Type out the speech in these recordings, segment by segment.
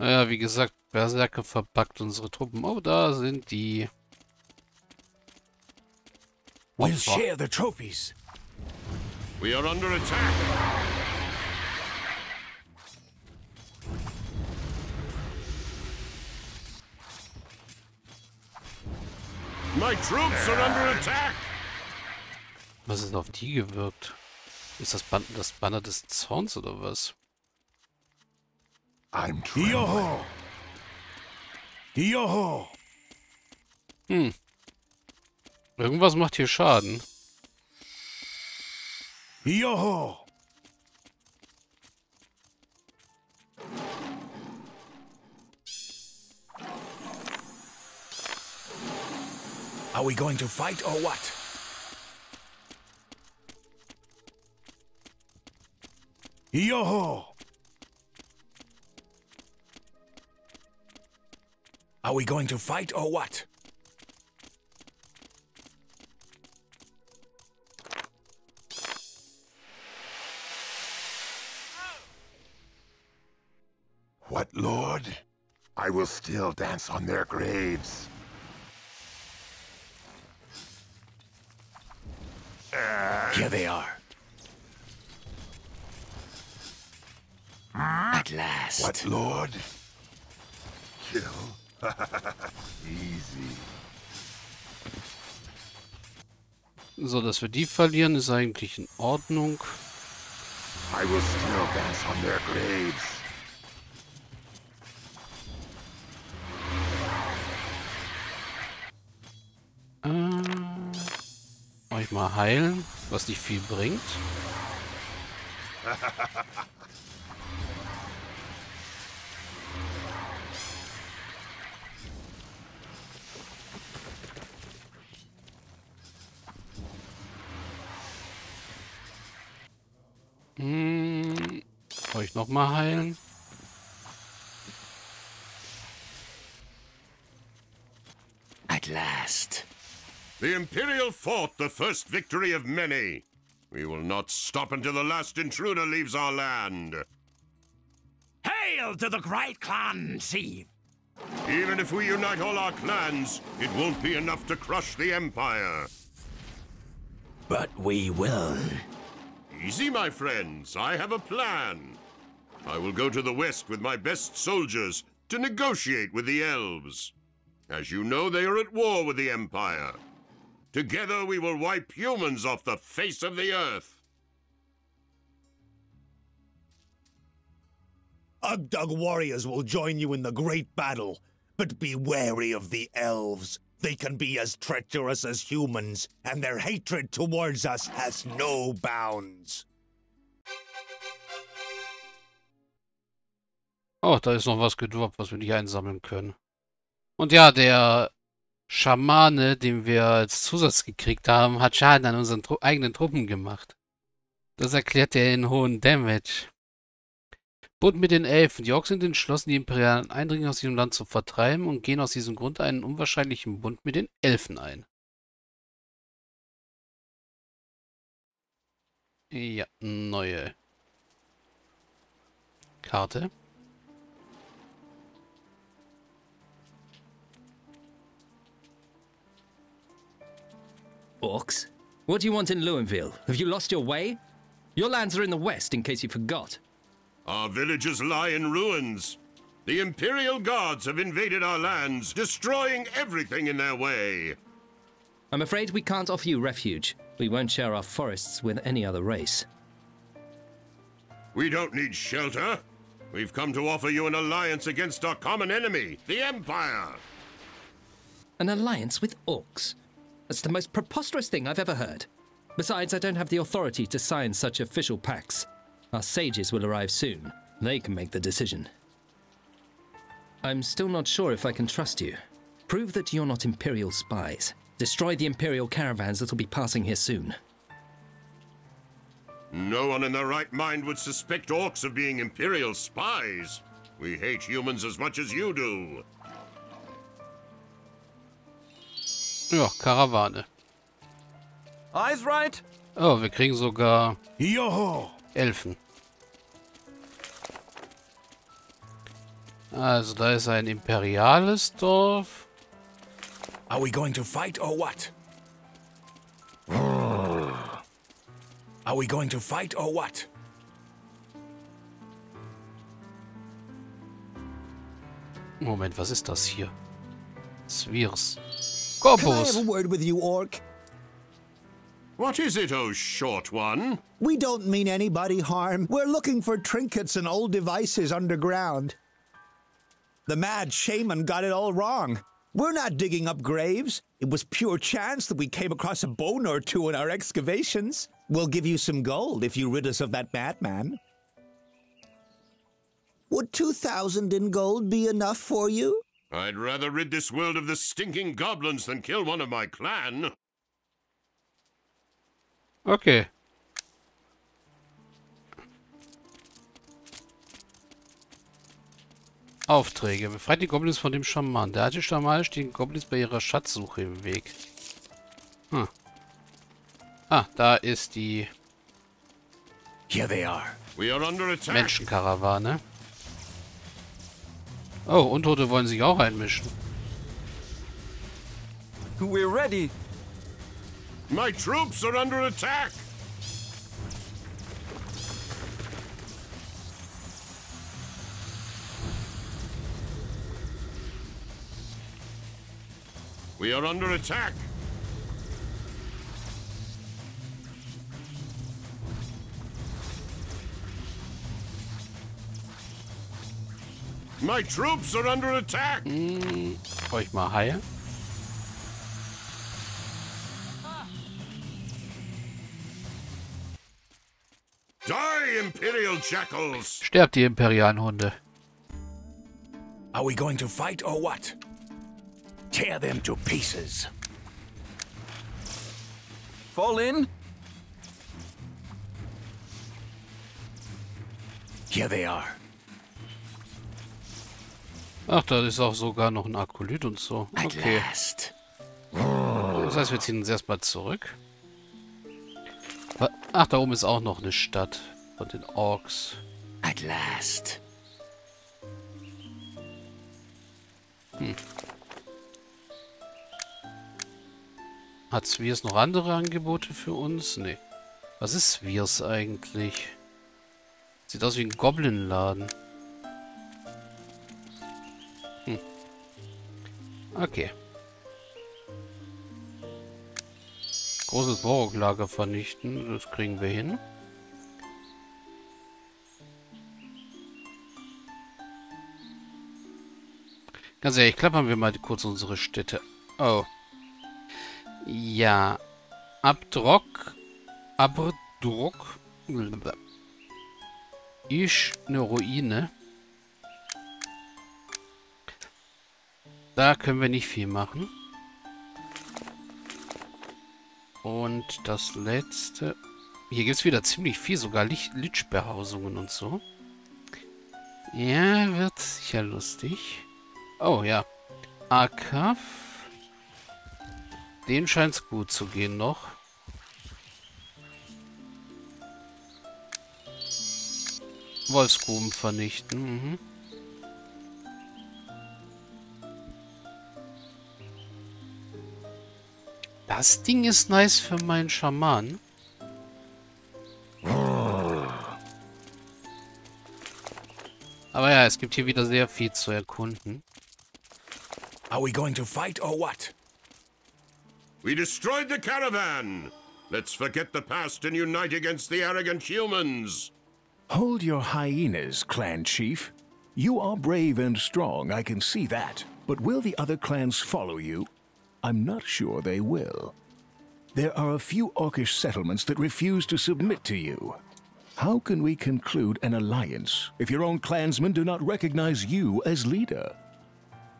Naja, wie gesagt, Berserker verpackt unsere Truppen. Oh, da sind die. We'll share the trophies. We are under attack. My troops are under attack. Was ist auf die gewirkt? Ist das Banner des Zorns oder was? I'm Yoho! Yoho! Hm. Irgendwas macht hier Schaden. Yoho! Are we going to fight or what? Yoho! Are we going to fight or what? What, Lord? I will still dance on their graves. Here they are. At last. What, Lord? Kill? Easy. So, dass wir die verlieren, ist eigentlich in Ordnung. I will still dance on their graves. Euch mal heilen, was nicht viel bringt. Euch nochmal heilen. At last. The Imperial fought the first victory of many. We will not stop until the last intruder leaves our land. Hail to the great clan, Siv! Even if we unite all our clans, it won't be enough to crush the Empire. But we will. Easy, my friends. I have a plan. I will go to the west with my best soldiers to negotiate with the elves. As you know, they are at war with the Empire. Together we will wipe humans off the face of the earth. Ugdug warriors will join you in the great battle, but be wary of the elves. They can be as treacherous as humans, and their hatred towards us has no bounds. Oh, da ist noch was gedroppt, was wir nicht einsammeln können. Und ja, der Schamane, den wir als Zusatz gekriegt haben, hat Schaden an unseren eigenen Truppen gemacht. Das erklärt den hohen Damage. Bund mit den Elfen. Die Orks sind entschlossen, die imperialen Eindringlinge aus diesem Land zu vertreiben und gehen aus diesem Grund einen unwahrscheinlichen Bund mit den Elfen ein. Ja, neue Karte. Orks, what do you want in Lewinville? Have you lost your way? Your lands are in the west, in case you forgot. Our villages lie in ruins. The Imperial Guards have invaded our lands, destroying everything in their way. I'm afraid we can't offer you refuge. We won't share our forests with any other race. We don't need shelter. We've come to offer you an alliance against our common enemy, the Empire. An alliance with orcs? That's the most preposterous thing I've ever heard. Besides, I don't have the authority to sign such official pacts. Our sages will arrive soon. They can make the decision. I'm still not sure if I can trust you. Prove that you're not Imperial spies. Destroy the Imperial caravans that'll be passing here soon. No one in their right mind would suspect orcs of being Imperial spies. We hate humans as much as you do. Ja, Karawane. Eyes right. Oh, wir kriegen sogar Joho. Elfen. Also da ist ein imperiales Dorf. Are we going to fight or what? Are we going to fight or what? Moment, was ist das hier? Sviers. Corpus. Can I have a word with you, Orc? What is it, oh short one? We don't mean anybody harm. We're looking for trinkets and old devices underground. The mad shaman got it all wrong. We're not digging up graves. It was pure chance that we came across a bone or two in our excavations. We'll give you some gold if you rid us of that madman. Would 2,000 in gold be enough for you? I'd rather rid this world of the stinking goblins than kill one of my clan. Okay. Aufträge. Befreit die Goblins von dem Schaman. Der alte Schaman steht den Goblins bei ihrer Schatzsuche im Weg. Hm. Ah, da ist die Menschenkarawane. Oh, Untote wollen sich auch einmischen. We're ready. My troops are under attack. We are under attack. My troops are under attack. Brauch ich mal Haie. Die, Imperial Jackals. Sterbt die imperialen Hunde. Are we going to fight or what? Tear them to pieces. Fall in. Here they are. Ach, da ist auch sogar noch ein Akolyt und so. Okay. Das heißt, wir ziehen uns erstmal zurück. Ach, da oben ist auch noch eine Stadt von den Orks. At last. Hm. Hat Sviers noch andere Angebote für uns? Nee. Was ist Sviers eigentlich? Sieht aus wie ein Goblin-Laden. Hm. Okay. Großes Borog-Lager vernichten. Das kriegen wir hin. Ganz ehrlich, klappern wir mal kurz unsere Städte. Oh. Ja. Abdor-Clan ist eine Ruine. Da können wir nicht viel machen. Und das letzte. Hier gibt es wieder ziemlich viel, sogar Lich-Behausungen und so. Ja, wird sicher lustig. Oh ja. Akraf. Denen scheint es gut zu gehen noch. Wolfsgruben vernichten. Mhm. Das Ding ist nice für meinen Schaman. Aber ja, es gibt hier wieder sehr viel zu erkunden. Are we going to fight or what? We destroyed the caravan. Let's forget the past and unite against the arrogant humans. Hold your hyenas, clan chief. You are brave and strong, I can see that. But will the other clans follow you? I'm not sure they will. There are a few orcish settlements that refuse to submit to you. How can we conclude an alliance if your own clansmen do not recognize you as leader?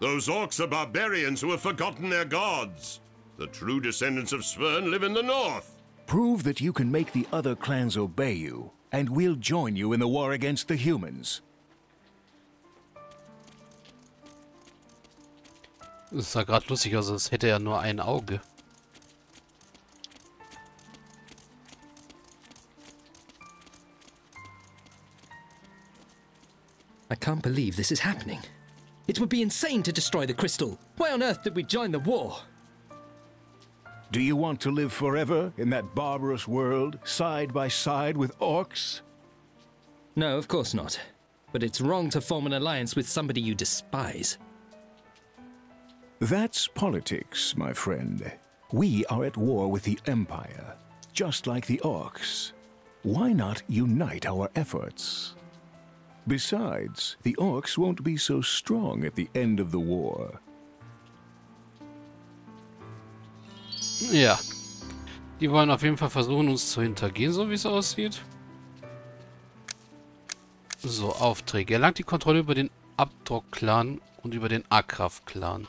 Those orcs are barbarians who have forgotten their gods. The true descendants of Svern live in the north. Prove that you can make the other clans obey you, and we'll join you in the war against the humans. Das sah gerade lustig aus, als hätte er nur ein Auge. I can't believe this is happening. It would be insane to destroy the crystal. Why on earth did we join the war? Do you want to live forever in that barbarous world, side by side with orcs? No, of course not. But it's wrong to form an alliance with somebody you despise. That's politics, my friend. We are at war with the Empire, just like the orcs. Why not unite our efforts? Besides, the orcs won't be so strong at the end of the war. Ja. Die wollen auf jeden Fall versuchen, uns zu hintergehen, so wie es aussieht. So, Aufträge. Erlangt die Kontrolle über den Abdor-Clan und über den Akraf-Clan.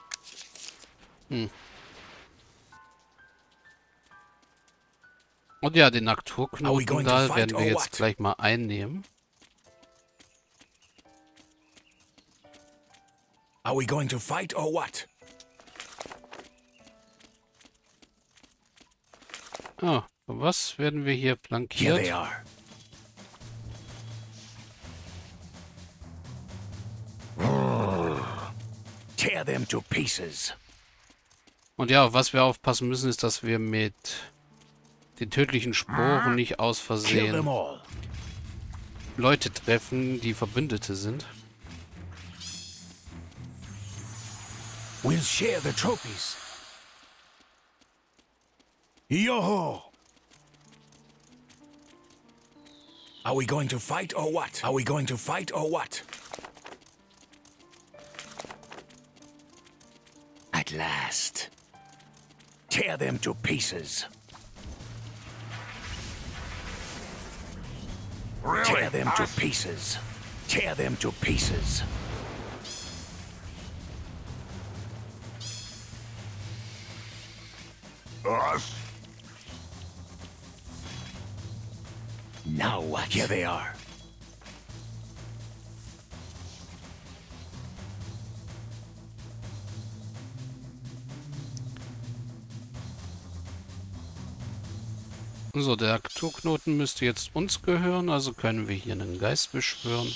Und ja, den Aktu-Knoten, da werden wir jetzt gleich mal einnehmen. Are we going to fight or what? Ah, was werden wir hier flankiert? Here they are. Tear them to pieces. Und ja, was wir aufpassen müssen, ist, dass wir mit den tödlichen Sporen nicht aus Versehen Leute treffen, die Verbündete sind. We'll share the trophies. Yoho! Are we going to fight or what? Are we going to fight or what? At last. Tear them to pieces. Really? Tear them to pieces. Tear them to pieces. Now what? Here they are. So, der Aktu-Knoten müsste jetzt uns gehören, also können wir hier einen Geist beschwören.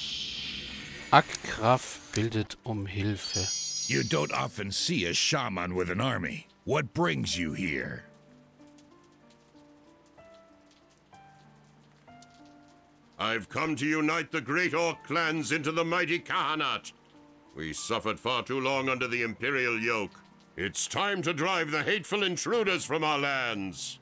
Ak-Kraft bildet um Hilfe. You don't often see a shaman with an army. What brings you here? I've come to unite the great orc clans into the mighty Kahanat. We suffered far too long under the imperial yoke. It's time to drive the hateful intruders from our lands.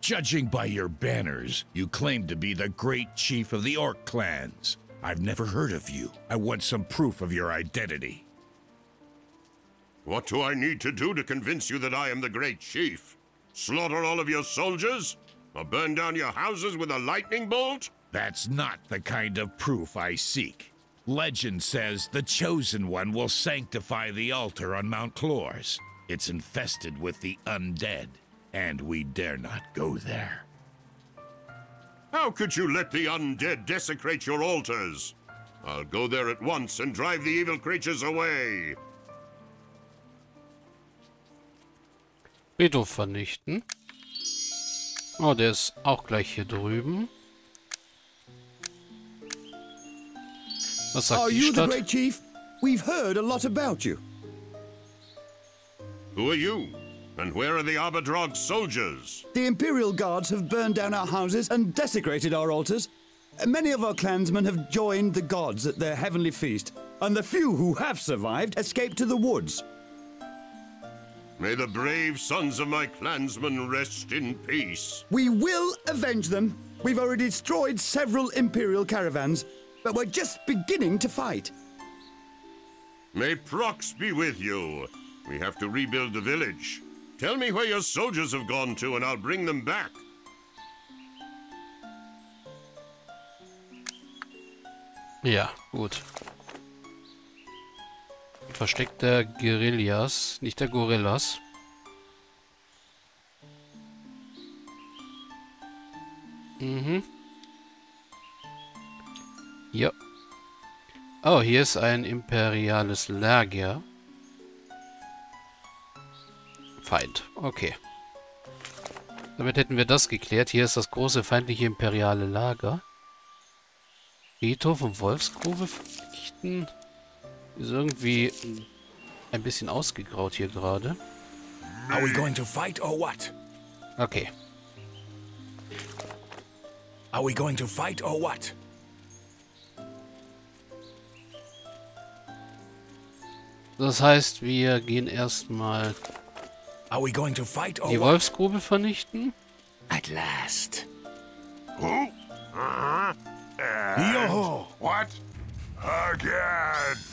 Judging by your banners, you claim to be the great chief of the orc clans. I've never heard of you. I want some proof of your identity. What do I need to do to convince you that I am the great chief? Slaughter all of your soldiers? Or burn down your houses with a lightning bolt? That's not the kind of proof I seek. Legend says the Chosen One will sanctify the altar on Mount Klorz. It's infested with the undead, and we dare not go there. How could you let the undead desecrate your altars? I'll go there at once and drive the evil creatures away. Friedhof vernichten. Oh, der ist auch gleich hier drüben. Was sagt die Stadt? Are you the great chief? We've heard a lot about you. Who are you? And where are the Arbordrog soldiers? The Imperial Guards have burned down our houses and desecrated our altars. Many of our clansmen have joined the gods at their heavenly feast, and the few who have survived escaped to the woods. May the brave sons of my clansmen rest in peace. We will avenge them. We've already destroyed several Imperial caravans, but we're just beginning to fight. May Prox be with you. We have to rebuild the village. Tell me where your soldiers have gone to, and I'll bring them back. Ja, gut. Versteck der Guerillas, nicht der Gorillas. Ja. Oh, hier ist ein imperiales Lager. Feind. Okay. Damit hätten wir das geklärt. Hier ist das große feindliche imperiale Lager. Friedhof und Wolfsgrube. Geschichten ist irgendwie ein bisschen ausgegraut hier gerade. Are we going to fight or what? Okay. Are we going to fight or what? Das heißt, wir gehen erstmal die Wolfsgrube vernichten. At last. Who? Yoho! What? Again!